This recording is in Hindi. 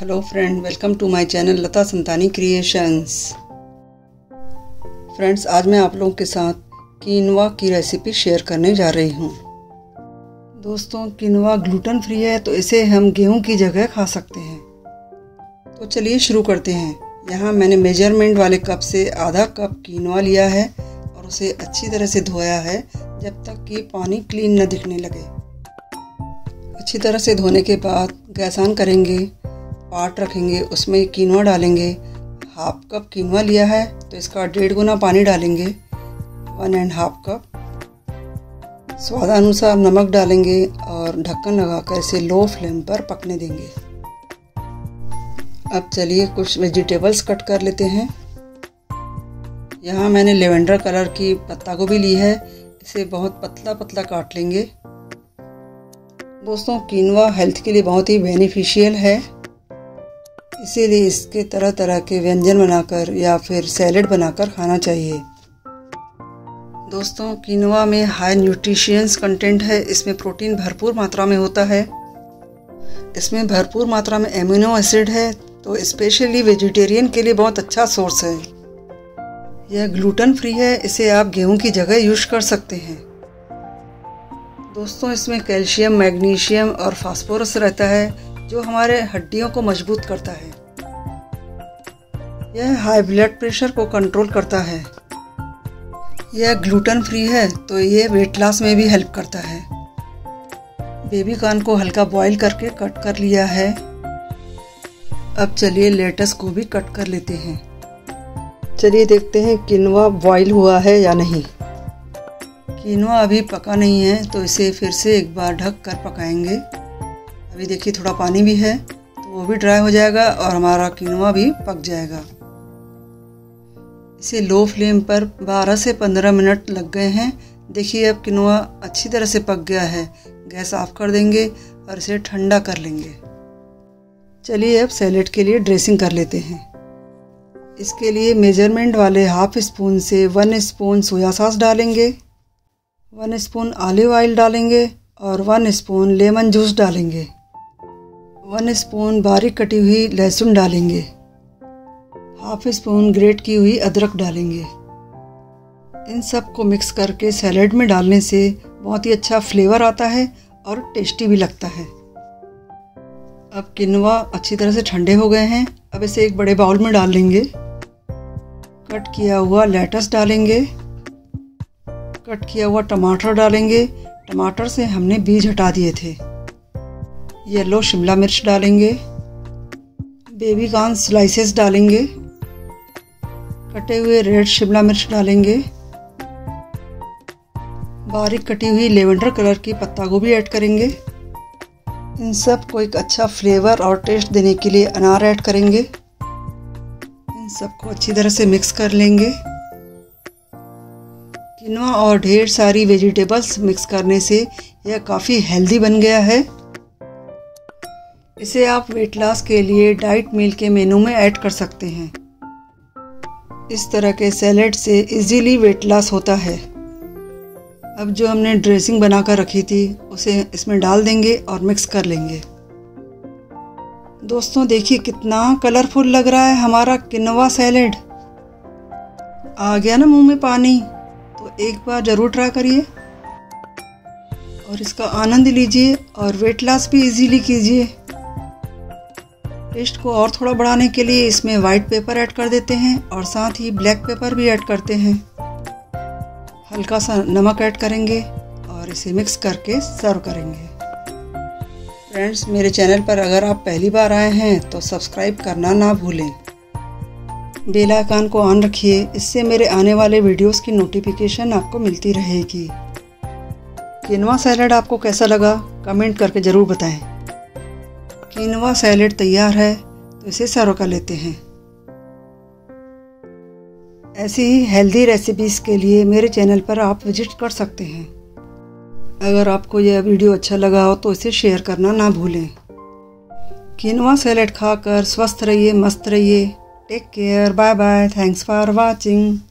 Hello friend, welcome to my channel Lata Santani creations. Friends, आज मैं आप लोगों के साथ कीनवा की रेसिपी शेयर करने जा रही हूँ। दोस्तों, कीनवा ग्लूटेन फ्री है तो इसे हम गेहूं की जगह खा सकते हैं। तो चलिए शुरू करते हैं। यहाँ मैंने मेजरमेंट वाले कप से आधा कप कीनवा लिया है और उसे अच्छी तरह से धोया है जब तक कि पानी क्लीन न दिखने लगे। अच्छी तरह से धोने के बाद गैस ऑन करेंगे, पाट रखेंगे, उसमें कीनवा डालेंगे। हाफ कप कीनवा लिया है तो इसका 1.5 गुना पानी डालेंगे, 1.5 कप। स्वादानुसार नमक डालेंगे और ढक्कन लगाकर इसे लो फ्लेम पर पकने देंगे। अब चलिए कुछ वेजिटेबल्स कट कर लेते हैं। यहाँ मैंने लेवेंडर कलर की पत्ता गोभी ली है, इसे बहुत पतला पतला काट लेंगे। दोस्तों, कीनवा हेल्थ के लिए बहुत ही बेनिफिशियल है, इसीलिए इसके तरह तरह के व्यंजन बनाकर या फिर सैलेड बनाकर खाना चाहिए। दोस्तों, कीनवा में हाई न्यूट्रिशियंस कंटेंट है, इसमें प्रोटीन भरपूर मात्रा में होता है, इसमें भरपूर मात्रा में एमिनो एसिड है, तो स्पेशली वेजिटेरियन के लिए बहुत अच्छा सोर्स है। यह ग्लूटेन फ्री है, इसे आप गेहूं की जगह यूज कर सकते हैं। दोस्तों, इसमें कैल्शियम, मैग्नीशियम और फास्फोरस रहता है जो हमारे हड्डियों को मजबूत करता है। यह हाई ब्लड प्रेशर को कंट्रोल करता है। यह ग्लूटेन फ्री है तो ये वेट लॉस में भी हेल्प करता है। बेबी कॉर्न को हल्का बॉईल करके कट कर लिया है। अब चलिए लेटस को भी कट कर लेते हैं। चलिए देखते हैं कीनवा बॉईल हुआ है या नहीं। कीनवा अभी पका नहीं है तो इसे फिर से एक बार ढक कर पकाएंगे। अभी देखिए थोड़ा पानी भी है तो वो भी ड्राई हो जाएगा और हमारा कीनवा भी पक जाएगा। इसे लो फ्लेम पर 12 से 15 मिनट लग गए हैं। देखिए अब कीनवा अच्छी तरह से पक गया है। गैस ऑफ कर देंगे और इसे ठंडा कर लेंगे। चलिए अब सैलेड के लिए ड्रेसिंग कर लेते हैं। इसके लिए मेजरमेंट वाले हाफ स्पून से 1 स्पून सोया सॉस डालेंगे, 1 स्पून ऑलिव ऑयल डालेंगे और 1 स्पून लेमन जूस डालेंगे, 1 स्पून बारीक कटी हुई लहसुन डालेंगे, हाफ स्पून ग्रेट की हुई अदरक डालेंगे। इन सब को मिक्स करके सैलेड में डालने से बहुत ही अच्छा फ्लेवर आता है और टेस्टी भी लगता है। अब कीनवा अच्छी तरह से ठंडे हो गए हैं। अब इसे एक बड़े बाउल में डाल लेंगे। कट किया हुआ लेटस डालेंगे, कट किया हुआ टमाटर डालेंगे, टमाटर से हमने बीज हटा दिए थे। येलो शिमला मिर्च डालेंगे, बेबी कॉर्न स्लाइसेस डालेंगे, कटे हुए रेड शिमला मिर्च डालेंगे, बारीक कटी हुई लेवेंडर कलर की पत्ता गोभी ऐड करेंगे। इन सब को एक अच्छा फ्लेवर और टेस्ट देने के लिए अनार ऐड करेंगे। इन सबको अच्छी तरह से मिक्स कर लेंगे। कीनवा और ढेर सारी वेजिटेबल्स मिक्स करने से यह काफ़ी हेल्दी बन गया है। इसे आप वेट लॉस के लिए डाइट मील के मेनू में ऐड कर सकते हैं। इस तरह के सैलेड से इजीली वेट लॉस होता है। अब जो हमने ड्रेसिंग बनाकर रखी थी उसे इसमें डाल देंगे और मिक्स कर लेंगे। दोस्तों, देखिए कितना कलरफुल लग रहा है हमारा कीनवा सैलेड। आ गया ना मुँह में पानी, तो एक बार ज़रूर ट्राई करिए और इसका आनंद लीजिए और वेट लॉस भी इजीली कीजिए। टेस्ट को और थोड़ा बढ़ाने के लिए इसमें वाइट पेपर ऐड कर देते हैं और साथ ही ब्लैक पेपर भी ऐड करते हैं। हल्का सा नमक ऐड करेंगे और इसे मिक्स करके सर्व करेंगे। फ्रेंड्स, मेरे चैनल पर अगर आप पहली बार आए हैं तो सब्सक्राइब करना ना भूलें। बेल आइकन को ऑन रखिए, इससे मेरे आने वाले वीडियोस की नोटिफिकेशन आपको मिलती रहेगी। कीनवा सैलेड आपको कैसा लगा कमेंट करके ज़रूर बताएं। कीनवा सैलेड तैयार है तो इसे सर्व कर लेते हैं। ऐसी ही हेल्दी रेसिपीज के लिए मेरे चैनल पर आप विजिट कर सकते हैं। अगर आपको यह वीडियो अच्छा लगा हो तो इसे शेयर करना ना भूलें। कीनवा सैलेड खाकर स्वस्थ रहिए, मस्त रहिए। Take care. Bye bye. Thanks for watching.